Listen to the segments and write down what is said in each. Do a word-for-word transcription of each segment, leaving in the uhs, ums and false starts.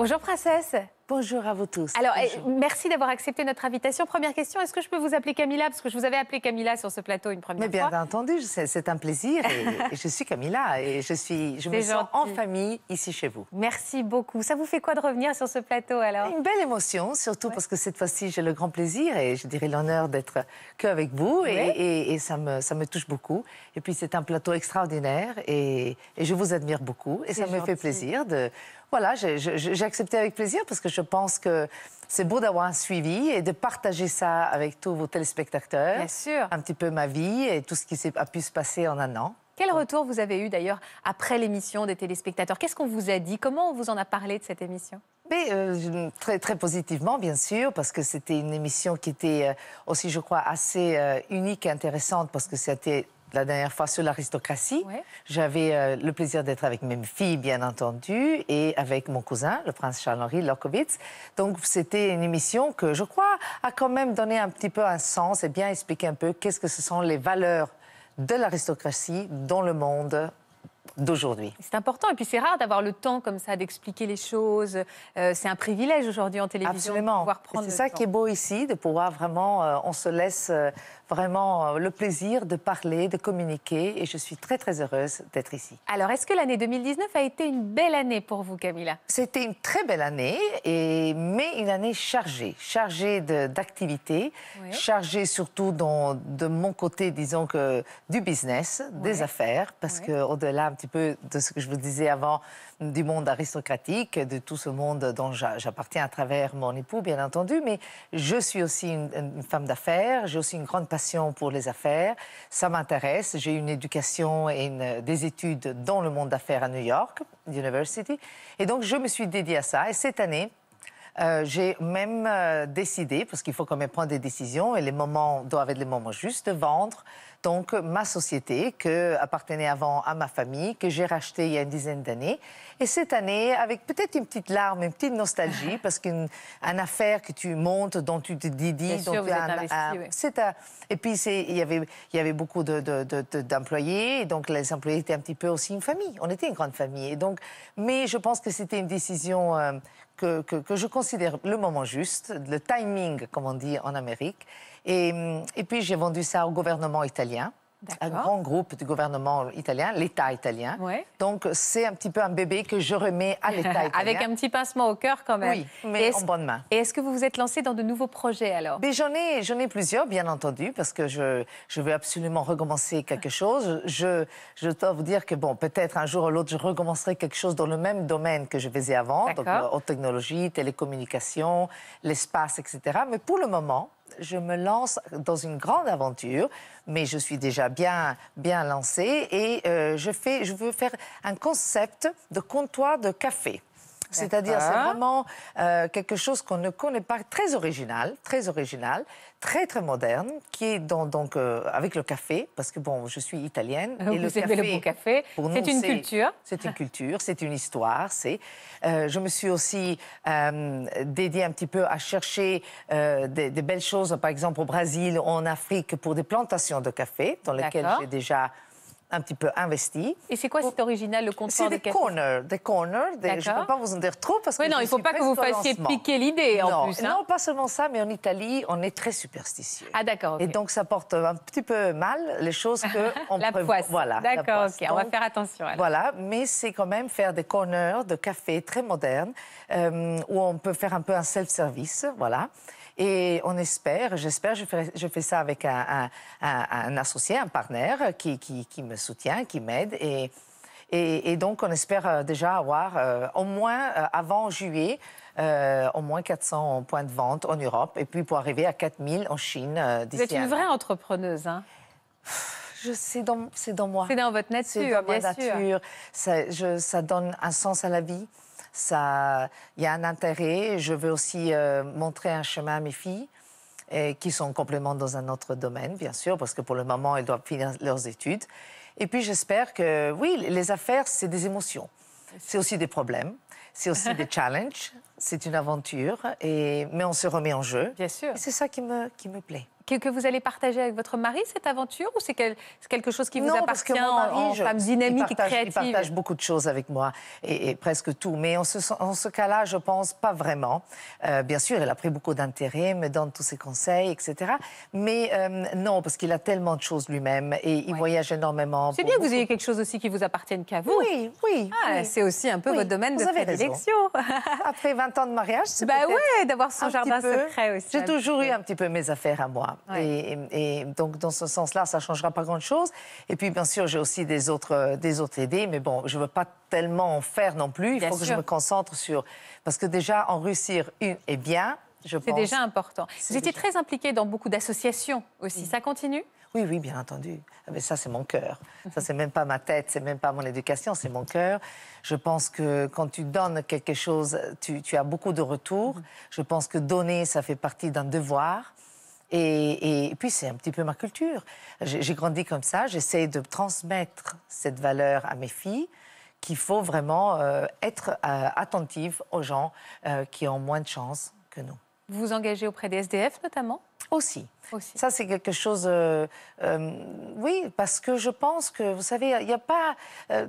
Bonjour princesse. Bonjour à vous tous. Alors, bonjour. Merci d'avoir accepté notre invitation. Première question, est-ce que je peux vous appeler Camilla? Parce que je vous avais appelé Camilla sur ce plateau une première Mais bien fois. Bien entendu, c'est un plaisir. Et, et je suis Camilla et je, suis, je me gentil. sens en famille ici chez vous. Merci beaucoup. Ça vous fait quoi de revenir sur ce plateau alors? Une belle émotion, surtout ouais. parce que cette fois-ci, j'ai le grand plaisir et je dirais l'honneur d'être qu'avec vous. Ouais. Et, et, et ça, me, ça me touche beaucoup. Et puis, c'est un plateau extraordinaire et, et je vous admire beaucoup. Et ça gentil. me fait plaisir de... Voilà, j'ai accepté avec plaisir parce que je pense que c'est beau d'avoir un suivi et de partager ça avec tous vos téléspectateurs. Bien sûr. Un petit peu ma vie et tout ce qui a pu se passer en un an. Quel retour vous avez eu d'ailleurs après l'émission des téléspectateurs? Qu'est-ce qu'on vous a dit? Comment on vous en a parlé de cette émission? Mais, euh, très, très positivement, bien sûr, parce que c'était une émission qui était aussi, je crois, assez euh, unique et intéressante parce que c'était... La dernière fois sur l'aristocratie, ouais. j'avais euh, le plaisir d'être avec mes filles, bien entendu, et avec mon cousin, le prince Charles-Henri Lorkowitz. Donc, c'était une émission que, je crois, a quand même donné un petit peu un sens et bien expliqué un peu qu'est-ce que ce sont les valeurs de l'aristocratie dans le monde d'aujourd'hui. C'est important, et puis c'est rare d'avoir le temps comme ça d'expliquer les choses. Euh, c'est un privilège aujourd'hui en télévision. Absolument. De pouvoir prendre le temps. C'est ça qui est beau ici, de pouvoir vraiment, euh, on se laisse euh, vraiment euh, le plaisir de parler, de communiquer, et je suis très très heureuse d'être ici. Alors, est-ce que l'année deux mille dix-neuf a été une belle année pour vous, Camilla? C'était une très belle année, et... mais une année chargée, chargée d'activités, oui. chargée surtout dans, de mon côté, disons que du business, oui. des affaires, parce oui. que au-delà un petit peu de ce que je vous disais avant, du monde aristocratique, de tout ce monde dont j'appartiens à travers mon époux, bien entendu, mais je suis aussi une, une femme d'affaires, j'ai aussi une grande passion pour les affaires, ça m'intéresse, j'ai une éducation et une, des études dans le monde d'affaires à New York, University, et donc je me suis dédiée à ça, et cette année, Euh, j'ai même euh, décidé, parce qu'il faut quand même prendre des décisions et les moments doivent être les moments justes, de vendre donc ma société qui appartenait avant à ma famille, que j'ai rachetée il y a une dizaine d'années. Et cette année, avec peut-être une petite larme, une petite nostalgie, parce qu'une affaire que tu montes, dont tu te dédies, et puis il y avait, y avait beaucoup de, de, de, de, d'employés, donc les employés étaient un petit peu aussi une famille. On était une grande famille. Et donc, mais je pense que c'était une décision... Euh, Que, que, que je considère le moment juste, le timing, comme on dit en Amérique. Et, et puis, j'ai vendu ça au gouvernement italien, un grand groupe du gouvernement italien, l'État italien. Ouais. Donc, c'est un petit peu un bébé que je remets à l'État italien. Avec un petit pincement au cœur, quand même. Oui, mais en bonne main. Et est-ce que vous vous êtes lancé dans de nouveaux projets, alors? J'en ai, j'en ai plusieurs, bien entendu, parce que je, je veux absolument recommencer quelque chose. Je, je dois vous dire que, bon, peut-être un jour ou l'autre, je recommencerai quelque chose dans le même domaine que je faisais avant, donc haute technologie, télécommunications, l'espace, et cetera. Mais pour le moment... Je me lance dans une grande aventure, mais je suis déjà bien, bien lancée et euh, je, fais, je veux faire un concept de comptoir de café. C'est-à-dire, c'est vraiment euh, quelque chose qu'on ne connaît pas, très original, très original, très, très moderne, qui est dans, donc euh, avec le café, parce que, bon, je suis italienne. Vous et le café, le bon café, c'est une culture. C'est une culture, c'est une histoire. C'est. Euh, je me suis aussi euh, dédiée un petit peu à chercher euh, des, des belles choses, par exemple au Brésil ou en Afrique, pour des plantations de café, dans lesquelles j'ai déjà... un petit peu investi. Et c'est quoi, c'est original, le comptoir de café? C'est des corners, des corners. Des... Je ne peux pas vous en dire trop parce que... Oui, non, il ne faut pas que vous fassiez piquer l'idée en plus. Hein. Non, pas seulement ça, mais en Italie, on est très superstitieux. Ah d'accord. Okay. Et donc, ça porte un petit peu mal les choses que... on la prévoit. Poisse. Voilà. D'accord, ok, donc, on va faire attention. Alors. Voilà, mais c'est quand même faire des corners de café très modernes euh, où on peut faire un peu un self-service, voilà. Et on espère, j'espère, je, je fais ça avec un, un, un, un associé, un partenaire qui, qui, qui me soutient, qui m'aide. Et, et, et donc, on espère déjà avoir, euh, au moins euh, avant juillet, euh, au moins quatre cents points de vente en Europe. Et puis, pour arriver à quatre mille en Chine euh, d'ici à... Vous êtes une vraie entrepreneuse, hein? C'est dans, dans moi. C'est dans votre nature, bien sûr. C'est dans ma nature. Ça, je, ça donne un sens à la vie. Ça, il y a un intérêt. Je veux aussi euh, montrer un chemin à mes filles et, qui sont complément dans un autre domaine, bien sûr, parce que pour le moment, elles doivent finir leurs études. Et puis, j'espère que, oui, les affaires, c'est des émotions. C'est aussi des problèmes. C'est aussi des challenges. C'est une aventure. Et, mais on se remet en jeu. Bien sûr. C'est ça qui me, qui me plaît. que, que vous allez partager avec votre mari, cette aventure, ou c'est quel, quelque chose qui vous non, appartient parce que mon mari, en, en je, femme dynamique partage, et créative? Il partage beaucoup de choses avec moi, et, et presque tout. Mais en ce, en ce cas-là, je pense pas vraiment. Euh, bien sûr, il a pris beaucoup d'intérêt, me donne tous ses conseils, et cetera. Mais euh, non, parce qu'il a tellement de choses lui-même, et il ouais. voyage énormément. C'est bien que vous ayez quelque chose aussi qui vous appartienne qu'à vous. Oui, oui. Ah, oui. C'est aussi un peu oui, votre domaine de prédilection. Après vingt ans de mariage, c'est bah ouais, d'avoir son jardin secret aussi. J'ai toujours eu un petit peu mes affaires à moi. Ouais. Et, et, et donc, dans ce sens-là, ça ne changera pas grand-chose. Et puis, bien sûr, j'ai aussi des autres, des autres idées, mais bon, je ne veux pas tellement en faire non plus. Il bien faut sûr. que je me concentre sur... Parce que déjà, en réussir une est bien, je pense. C'est déjà important. Vous étiez déjà... très impliquée dans beaucoup d'associations aussi. Mmh. Ça continue ? Oui, oui, bien entendu. Mais ça, c'est mon cœur. Ça, c'est même pas ma tête, c'est même pas mon éducation, c'est mon cœur. Je pense que quand tu donnes quelque chose, tu, tu as beaucoup de retours. Je pense que donner, ça fait partie d'un devoir. Et, et puis, c'est un petit peu ma culture. J'ai grandi comme ça. J'essaie de transmettre cette valeur à mes filles, qu'il faut vraiment euh, être euh, attentive aux gens euh, qui ont moins de chance que nous. Vous vous engagez auprès des S D F, notamment ? Aussi. Aussi. Ça, c'est quelque chose... Euh, euh, oui, parce que je pense que, vous savez, il n'y a pas euh,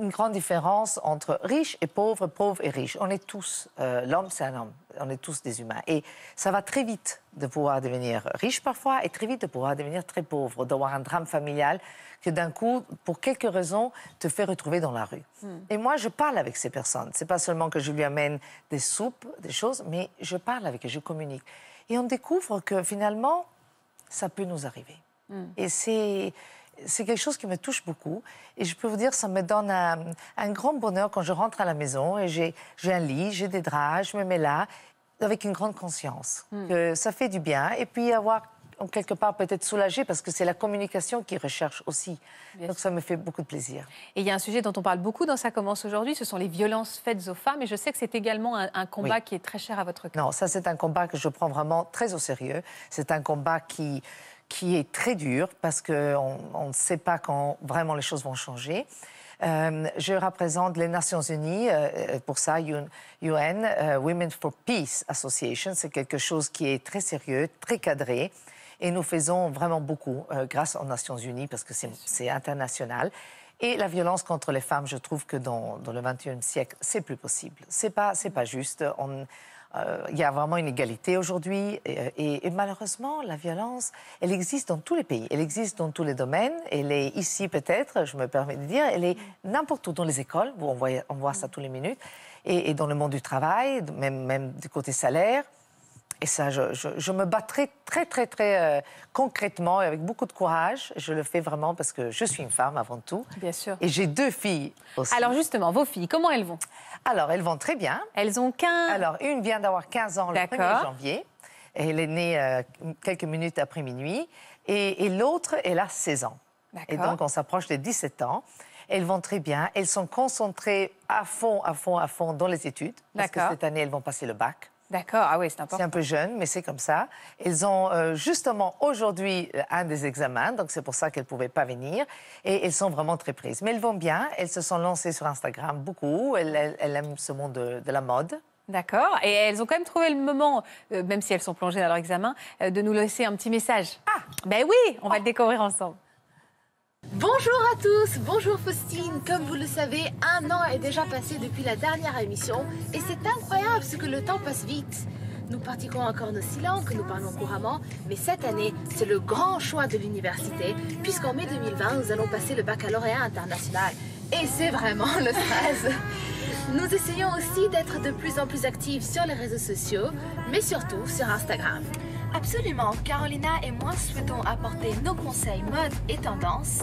une grande différence entre riche et pauvre, pauvre et riche. On est tous... Euh, l'homme, c'est un homme. On est tous des humains. Et ça va très vite de pouvoir devenir riche parfois et très vite de pouvoir devenir très pauvre, d'avoir un drame familial que d'un coup, pour quelques raisons, te fait retrouver dans la rue. Mm. Et moi, je parle avec ces personnes. C'est pas seulement que je lui amène des soupes, des choses, mais je parle avec elles, je communique. Et on découvre que finalement, ça peut nous arriver. Mm. Et c'est quelque chose qui me touche beaucoup. Et je peux vous dire, ça me donne un, un grand bonheur quand je rentre à la maison et j'ai un lit, j'ai des draps, je me mets là, avec une grande conscience. Mm. Que ça fait du bien. Et puis avoir, quelque part, peut-être soulagé, parce que c'est la communication qu'ils recherchent aussi. Bien Donc sûr. ça me fait beaucoup de plaisir. Et il y a un sujet dont on parle beaucoup dans Ça commence aujourd'hui, ce sont les violences faites aux femmes. Et je sais que c'est également un, un combat oui. qui est très cher à votre cœur. Non, ça c'est un combat que je prends vraiment très au sérieux. C'est un combat qui, qui est très dur, parce qu'on on ne sait pas quand vraiment les choses vont changer. Euh, je représente les Nations Unies, euh, pour ça, U N, euh, Women for Peace Association. C'est quelque chose qui est très sérieux, très cadré. Et nous faisons vraiment beaucoup euh, grâce aux Nations Unies, parce que c'est international. Et la violence contre les femmes, je trouve que dans, dans le vingt-et-unième siècle, c'est plus possible. C'est pas, c'est pas juste. On, euh, y a vraiment une égalité aujourd'hui. Et, et, et malheureusement, la violence, elle existe dans tous les pays. Elle existe dans tous les domaines. Elle est ici, peut-être, je me permets de dire. Elle est n'importe où, dans les écoles, où on voit, on voit ça tous les minutes. Et, et dans le monde du travail, même, même du côté salaire. Et ça, je, je, je me battrai très, très, très, très euh, concrètement et avec beaucoup de courage. Je le fais vraiment parce que je suis une femme avant tout. Bien sûr. Et j'ai deux filles aussi. Alors justement, vos filles, comment elles vont? Alors, elles vont très bien. Elles ont quinze... Alors, une vient d'avoir quinze ans le premier janvier. Elle est née euh, quelques minutes après minuit. Et, et l'autre, elle a seize ans. Et donc, on s'approche des dix-sept ans. Elles vont très bien. Elles sont concentrées à fond, à fond, à fond dans les études. Parce que cette année, elles vont passer le bac. D'accord, ah oui, c'est important. C'est un peu jeune, mais c'est comme ça. Elles ont euh, justement aujourd'hui un des examens, donc c'est pour ça qu'elles ne pouvaient pas venir. Et elles sont vraiment très prises. Mais elles vont bien, elles se sont lancées sur Instagram beaucoup, elles, elles, elles aiment ce monde de, de la mode. D'accord, et elles ont quand même trouvé le moment, euh, même si elles sont plongées dans leur examen, euh, de nous laisser un petit message. Ah, ben oui, on va oh. le découvrir ensemble. Bonjour à tous, bonjour Faustine. Comme vous le savez, un an est déjà passé depuis la dernière émission et c'est incroyable parce que le temps passe vite. Nous pratiquons encore nos six langues que nous parlons couramment, mais cette année, c'est le grand choix de l'université puisqu'en mai deux mille vingt, nous allons passer le baccalauréat international et c'est vraiment le stress. Nous essayons aussi d'être de plus en plus actifs sur les réseaux sociaux, mais surtout sur Instagram. Absolument, Carolina et moi souhaitons apporter nos conseils mode et tendance,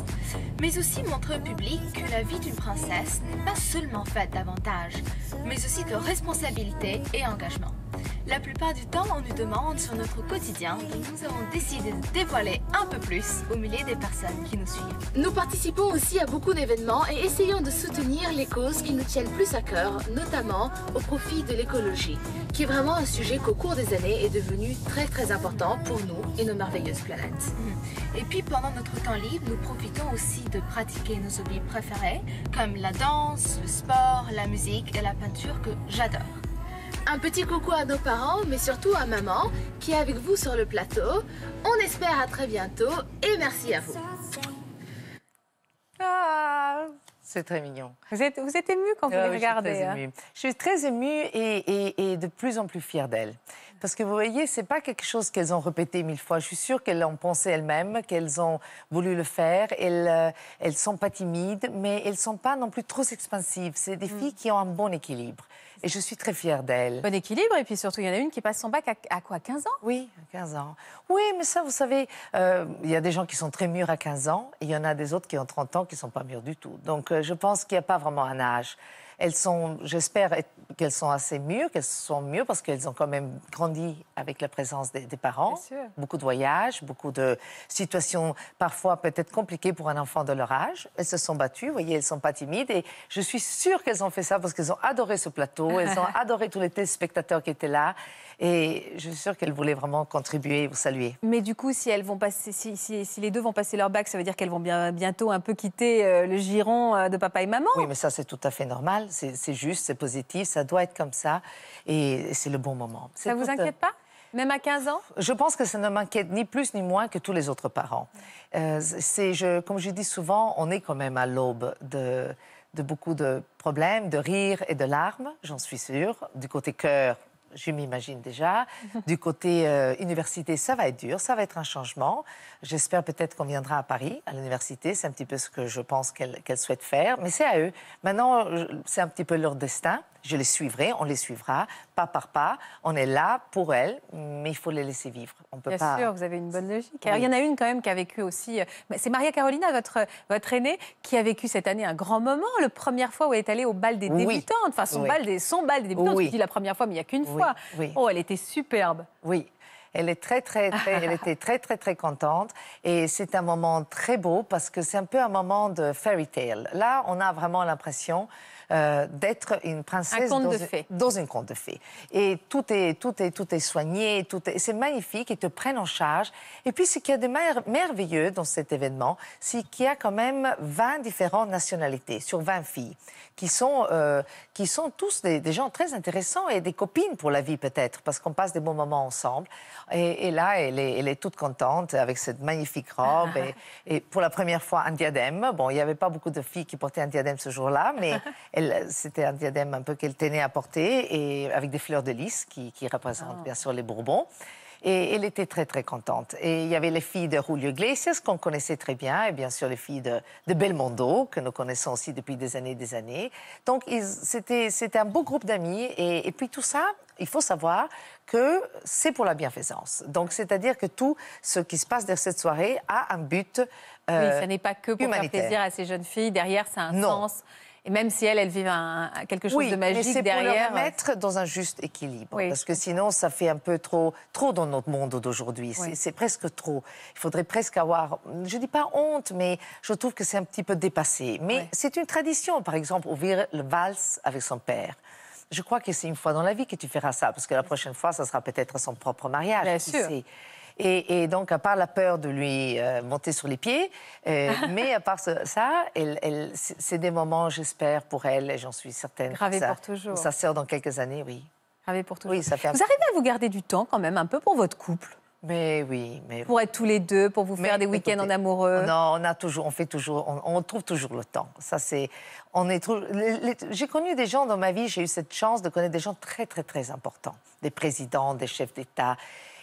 mais aussi montrer au public que la vie d'une princesse n'est pas seulement faite d'avantages, mais aussi de responsabilités et engagement. La plupart du temps, on nous demande sur notre quotidien, donc nous avons décidé de dévoiler un peu plus au milieu des personnes qui nous suivent. Nous participons aussi à beaucoup d'événements et essayons de soutenir les causes qui nous tiennent plus à cœur, notamment au profit de l'écologie, qui est vraiment un sujet qu'au cours des années est devenu très très important pour nous et nos merveilleuses planètes. Et puis pendant notre temps libre, nous profitons aussi de pratiquer nos hobbies préférés, comme la danse, le sport, la musique et la peinture que j'adore. Un petit coucou à nos parents, mais surtout à maman qui est avec vous sur le plateau. On espère à très bientôt et merci à vous. Ah, c'est très mignon. Vous êtes, vous êtes émue quand vous ah, les regardez. Je suis, hein. je suis très émue et, et, et de plus en plus fière d'elle. Parce que vous voyez, ce n'est pas quelque chose qu'elles ont répété mille fois. Je suis sûre qu'elles l'ont pensé elles-mêmes, qu'elles ont voulu le faire. Elles ne sont pas timides, mais elles ne sont pas non plus trop expansives. C'est des mmh. filles qui ont un bon équilibre. Et je suis très fière d'elle. Bon équilibre, et puis surtout, il y en a une qui passe son bac à, à quoi, quinze ans? Oui, quinze ans. Oui, mais ça, vous savez, euh, il y a des gens qui sont très mûrs à quinze ans, et il y en a des autres qui ont trente ans qui ne sont pas mûrs du tout. Donc, euh, je pense qu'il n'y a pas vraiment un âge. Elles sont, j'espère qu'elles sont assez mûres, qu'elles sont mûres, parce qu'elles ont quand même grandi avec la présence des, des parents. Beaucoup de voyages, beaucoup de situations parfois peut-être compliquées pour un enfant de leur âge. Elles se sont battues, vous voyez, elles ne sont pas timides. Et je suis sûre qu'elles ont fait ça parce qu'elles ont adoré ce plateau, elles ont adoré tous les téléspectateurs qui étaient là. Et je suis sûre qu'elles voulaient vraiment contribuer et vous saluer. Mais du coup, si, elles vont passer, si, si, si les deux vont passer leur bac, ça veut dire qu'elles vont bien, bientôt un peu quitter euh, le giron euh, de papa et maman. Oui, mais ça, c'est tout à fait normal. C'est juste, c'est positif, ça doit être comme ça. Et c'est le bon moment. Ça ne vous inquiète pas ? Même à quinze ans? Je pense que ça ne m'inquiète ni plus ni moins que tous les autres parents. Euh, je, comme je dis souvent, on est quand même à l'aube de, de beaucoup de problèmes, de rires et de larmes, j'en suis sûre. Du côté cœur, je m'imagine déjà. Du côté euh, université, ça va être dur, ça va être un changement. J'espère peut-être qu'on viendra à Paris, à l'université. C'est un petit peu ce que je pense qu'elle qu'elle souhaite faire. Mais c'est à eux. Maintenant, c'est un petit peu leur destin. Je les suivrai, on les suivra, pas par pas. On est là pour elles, mais il faut les laisser vivre. On peut Bien pas... sûr, vous avez une bonne logique. Oui. Alors, il y en a une quand même qui a vécu aussi... C'est Maria Carolina, votre, votre aînée, qui a vécu cette année un grand moment. La première fois où elle est allée au bal des oui. débutantes. Enfin, son, oui. bal des, son bal des débutantes. Oui. Je dis la première fois, mais il n'y a qu'une oui. fois. Oui. Oh, elle était superbe. Oui. Elle, est très, très, très, elle était très, très, très contente. Et c'est un moment très beau parce que c'est un peu un moment de fairy tale. Là, on a vraiment l'impression euh, d'être une princesse un dans, de fées. dans une conte de fées. Et tout est, tout est, tout est soigné, c'est magnifique, ils te prennent en charge. Et puis, ce qu'il y a de mer merveilleux dans cet événement, c'est qu'il y a quand même vingt différentes nationalités sur vingt filles qui sont, euh, qui sont tous des, des gens très intéressants et des copines pour la vie peut-être, parce qu'on passe des bons moments ensemble. Et, et là, elle est, elle est toute contente avec cette magnifique robe. Et, et pour la première fois, un diadème. Bon, il n'y avait pas beaucoup de filles qui portaient un diadème ce jour-là, mais c'était un diadème un peu qu'elle tenait à porter, et avec des fleurs de lys qui, qui représentent oh. bien sûr les Bourbons. Et elle était très, très contente. Et il y avait les filles de Julio Iglesias, qu'on connaissait très bien, et bien sûr les filles de, de Belmondo, que nous connaissons aussi depuis des années et des années. Donc, c'était un beau groupe d'amis. Et, et puis tout ça, il faut savoir que c'est pour la bienfaisance. Donc, c'est-à-dire que tout ce qui se passe dans cette soirée a un but euh, oui, ça n'est pas que pour faire plaisir à ces jeunes filles. Derrière, ça a un non. sens. Et même si elles, elles vivent un, quelque chose oui, de magique mais derrière... Oui, c'est pour les mettre dans un juste équilibre. Oui, parce que sinon, ça fait un peu trop, trop dans notre monde d'aujourd'hui. Oui. C'est presque trop. Il faudrait presque avoir... Je ne dis pas honte, mais je trouve que c'est un petit peu dépassé. Mais oui. c'est une tradition, par exemple, ouvrir le vals avec son père. Je crois que c'est une fois dans la vie que tu feras ça. Parce que la prochaine fois, ça sera peut-être son propre mariage. Bien sûr. Sais. Et, et donc, à part la peur de lui euh, monter sur les pieds, euh, mais à part ça, elle, elle, c'est des moments, j'espère, pour elle, et j'en suis certaine. Gravée pour toujours. Sa sœur dans quelques années, oui. Gravée pour toujours. Oui, ça fait un... Vous arrivez à vous garder du temps, quand même, un peu pour votre couple? Mais oui, mais... Pour être tous les deux, pour vous faire mais, des week-ends en amoureux. Non, on a toujours, on fait toujours, on, on trouve toujours le temps. Ça, c'est... On est trop... J'ai connu des gens dans ma vie, j'ai eu cette chance de connaître des gens très, très, très importants. Des présidents, des chefs d'État...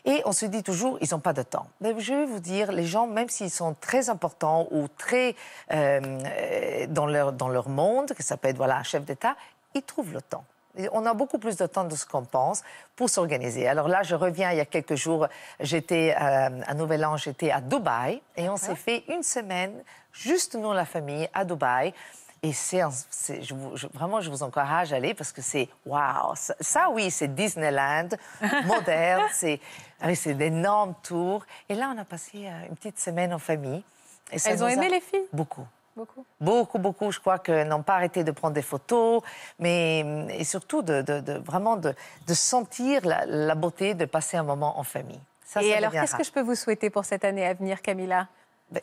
Et on se dit toujours, ils n'ont pas de temps. Mais je vais vous dire, les gens, même s'ils sont très importants ou très euh, dans, leur, dans leur monde, que ça peut être voilà, un chef d'État, ils trouvent le temps. On a beaucoup plus de temps de ce qu'on pense pour s'organiser. Alors là, je reviens, il y a quelques jours, j'étais à, à Nouvel An, j'étais à Dubaï. Et on s'est fait une semaine, juste nous, la famille, à Dubaï. Et c'est, je, je, vraiment, je vous encourage à aller parce que c'est, waouh, ça, ça oui, c'est Disneyland, moderne, c'est d'énormes tours. Et là, on a passé une petite semaine en famille. Et ça Elles ont aimé a... les filles? Beaucoup. Beaucoup. beaucoup, beaucoup, je crois qu'elles n'ont pas arrêté de prendre des photos, mais et surtout de, de, de, vraiment de, de sentir la, la beauté de passer un moment en famille. Ça, et ça alors, qu'est-ce que je peux vous souhaiter pour cette année à venir, Camilla?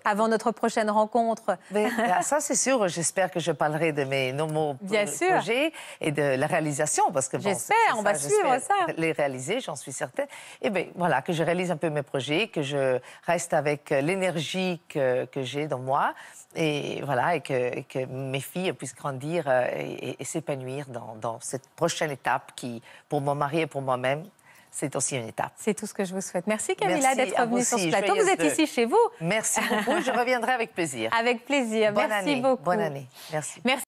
avant notre prochaine rencontre. Mais, ça, c'est sûr. J'espère que je parlerai de mes nombreux Bien projets sûr. et de la réalisation. Parce que bon, j'espère, on ça, va suivre ça. Les réaliser, j'en suis certaine. Et bien, voilà, que je réalise un peu mes projets, que je reste avec l'énergie que, que j'ai dans moi. Et voilà, et que, et que mes filles puissent grandir et, et, et s'épanouir dans, dans cette prochaine étape qui, pour mon mari et pour moi-même, c'est aussi une étape. C'est tout ce que je vous souhaite. Merci Camilla d'être venue sur ce plateau. Vous êtes de... ici chez vous. Merci beaucoup. Je reviendrai avec plaisir. Avec plaisir. Bonne Merci année. beaucoup. Bonne année. Merci. Merci.